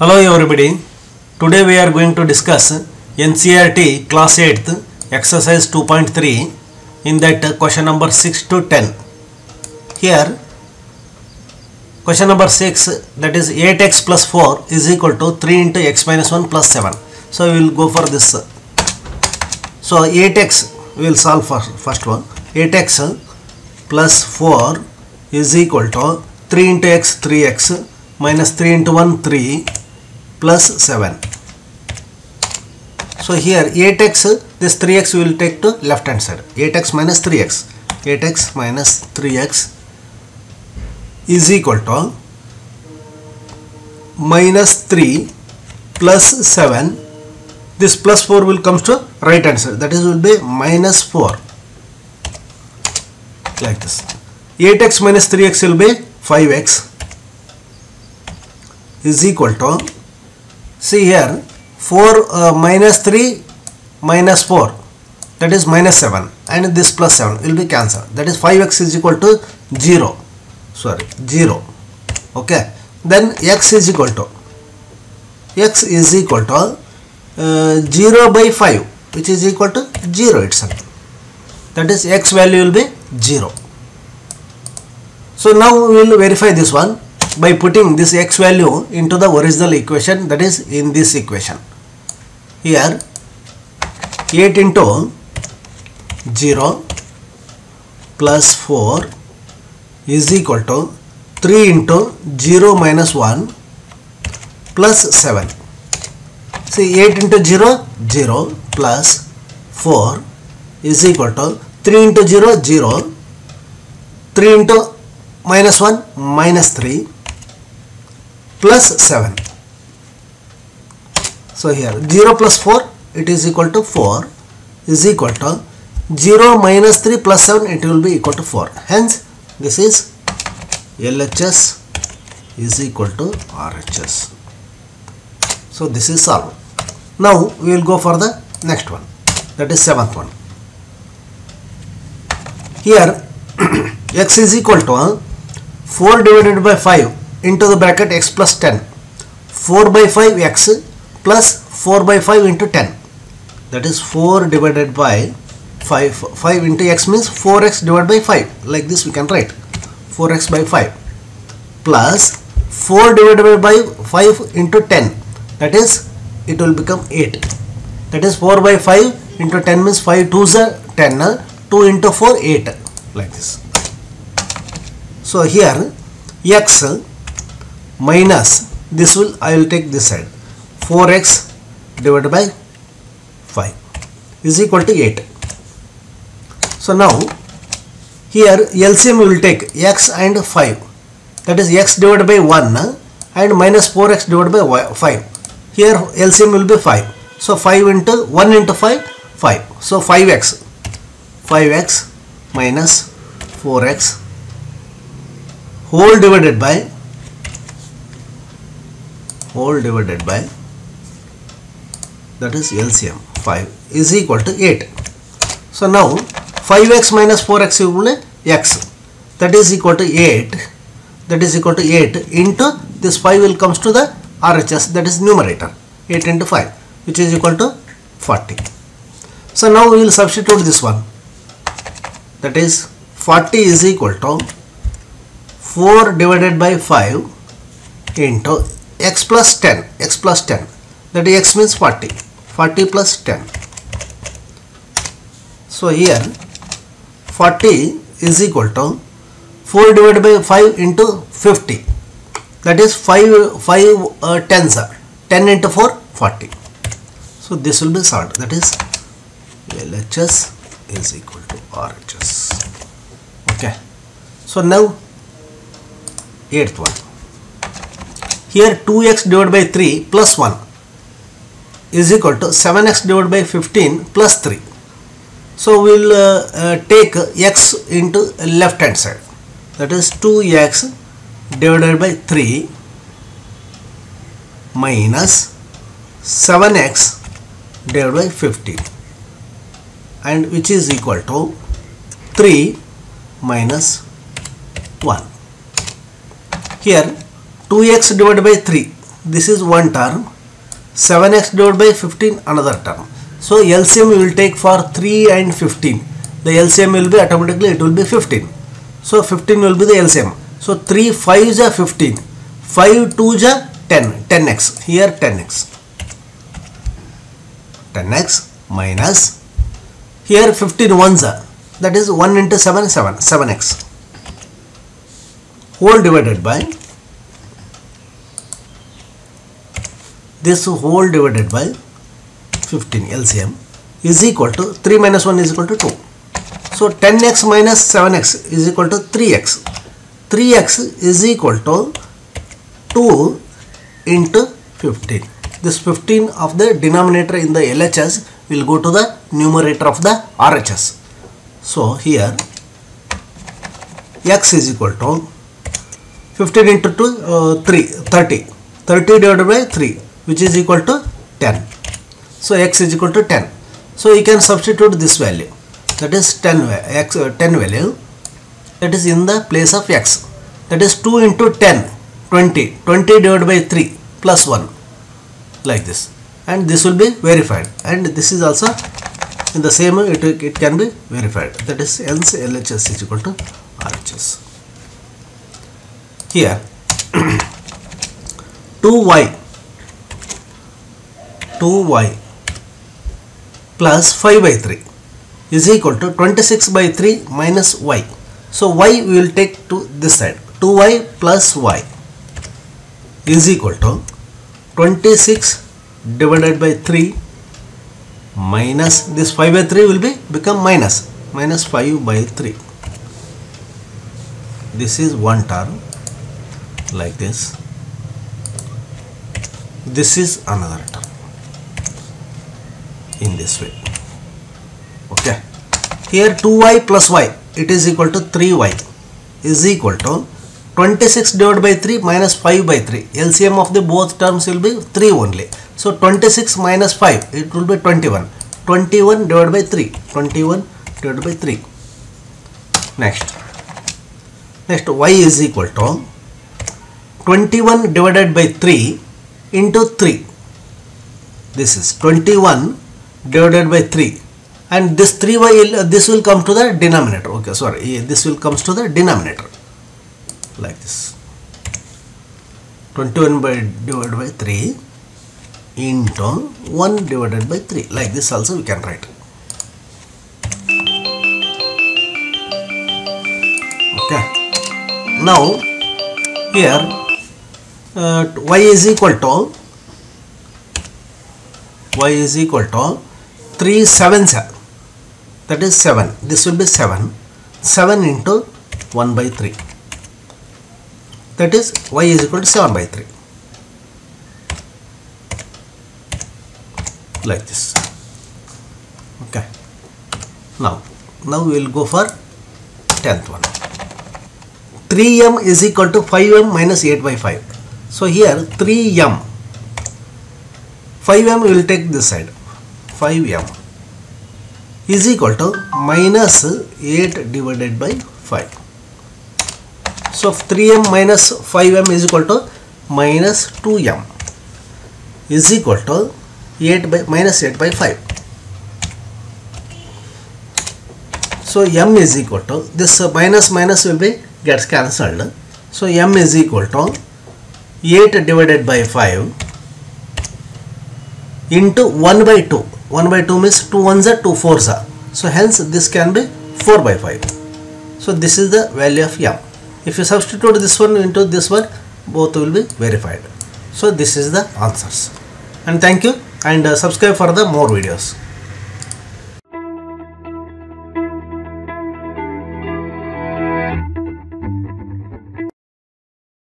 Hello everybody, today we are going to discuss NCERT class 8th exercise 2.3, in that question number 6 to 10. Here question number 6, that is 8x plus 4 is equal to 3 into x minus 1 plus 7. So we will go for this. So 8x we will solve for first one. 8x plus 4 is equal to 3 into x 3x minus 3 into 1 3 plus 7. So here 8x, this 3x we will take to left hand side. 8x minus 3x. 8x minus 3x is equal to minus 3 plus 7. This plus 4 will come to right hand side. That is will be minus 4. Like this. 8x minus 3x will be 5x is equal to, see here 4 minus 3 minus 4, that is minus 7, and this plus 7 will be cancelled. That is 5x is equal to 0. Okay, then x is equal to 0 by 5, which is equal to 0 itself. That is x value will be 0. So now we will verify this one by putting this x value into the original equation, that is in this equation. Here 8 into 0 plus 4 is equal to 3 into 0 minus 1 plus 7. See, 8 into 0, 0 plus 4 is equal to 3 into 0, 0, 3 into minus 1, minus 3 plus 7. So here 0 plus 4, it is equal to 4, is equal to 0 minus 3 plus 7, it will be equal to 4. Hence this is LHS is equal to RHS. So this is solved. Now we will go for the next one, that is 7th one. Here x is equal to 4 divided by 5 into the bracket x plus 10. 4 by 5 x plus 4 by 5 into 10. That is 4 divided by 5. 5 into x means 4x divided by 5. Like this we can write. 4x by 5 plus 4 divided by 5 into 10. That is it will become 8. That is 4 by 5 into 10 means 5 2s 10. 2 into 4 8. Like this. So here x minus this will, I will take this side, 4x divided by 5 is equal to 8. So now here LCM we will take x and 5, that is x divided by 1 and minus 4x divided by 5. Here LCM will be 5. So 5 into 1 into 5, 5. So 5x, 5x minus 4x whole divided by that is LCM 5 is equal to 8. So now 5x minus 4x equal to x, that is equal to 8, that is equal to 8 into this 5 will comes to the RHS, that is numerator, 8 into 5, which is equal to 40. So now we will substitute this one, that is 40 is equal to 4 divided by 5 into x plus 10, x plus 10, that is x means 40, 40 plus 10. So here 40 is equal to 4 divided by 5 into 50, that is 5 tens are 10 into 4, 40. So this will be solved, that is LHS is equal to RHS. Okay, so now 8th one. Here 2x divided by 3 plus 1 is equal to 7x divided by 15 plus 3. So we will take x into left hand side, that is 2x divided by 3 minus 7x divided by 15, and which is equal to 3 minus 1. Here 2x divided by 3, this is one term, 7x divided by 15 another term. So LCM we will take for 3 and 15. The LCM will be automatically, it will be 15. So 15 will be the LCM. So 3 5 is a 15, 5 2 is a 10, 10x, here 10x, 10x minus, here 15 ones are, that is 1 into 7, 7, 7x, whole divided by, this whole divided by 15 LCM is equal to 3 minus 1 is equal to 2. So 10x minus 7x is equal to 3x. 3x is equal to 2 into 15. This 15 of the denominator in the LHS will go to the numerator of the RHS. So here x is equal to 15 into 2, 3, 30. 30 divided by 3, which is equal to 10. So x is equal to 10. So you can substitute this value, that is 10 value, that is in the place of x, that is 2 into 10, 20, 20 divided by 3 plus 1, like this, and this will be verified, and this is also in the same way it can be verified, that is LHS is equal to RHS. Here 2y plus 5 by 3 is equal to 26 by 3 minus y. So y we will take to this side. 2y plus y is equal to 26 divided by 3 minus this 5 by 3 will become minus, minus 5 by 3. This is one term, like this. This is another term in this way. Okay. Here 2y plus y, it is equal to 3y is equal to 26 divided by 3 minus 5 by 3. LCM of the both terms will be 3 only. So 26 minus 5, it will be 21. 21 divided by 3. 21 divided by 3. Next. Next, y is equal to 21 divided by 3 into 3. This is 21 divided by 3, and this 3y, this will come to the denominator. Okay, sorry, this will comes to the denominator, like this. 21 divided by 3 into 1 divided by 3, like this also we can write. Okay, now here y is equal to 3 7s, that is 7, this will be 7, 7 into 1 by 3, that is y is equal to 7 by 3, like this. Okay, now we will go for 10th one. 3m is equal to 5m minus 8 by 5. So here 3m, 5m we will take this side. 5m is equal to minus 8 divided by 5. So 3m minus 5m is equal to minus 2m is equal to minus 8 by 5. So m is equal to this minus will be gets cancelled. So m is equal to 8 divided by 5 into 1 by 2. 1 by 2 means 2 ones are 2 fours are. So hence this can be 4 by 5. So this is the value of m. If you substitute this one into this one, both will be verified. So this is the answers. And thank you, and subscribe for the more videos.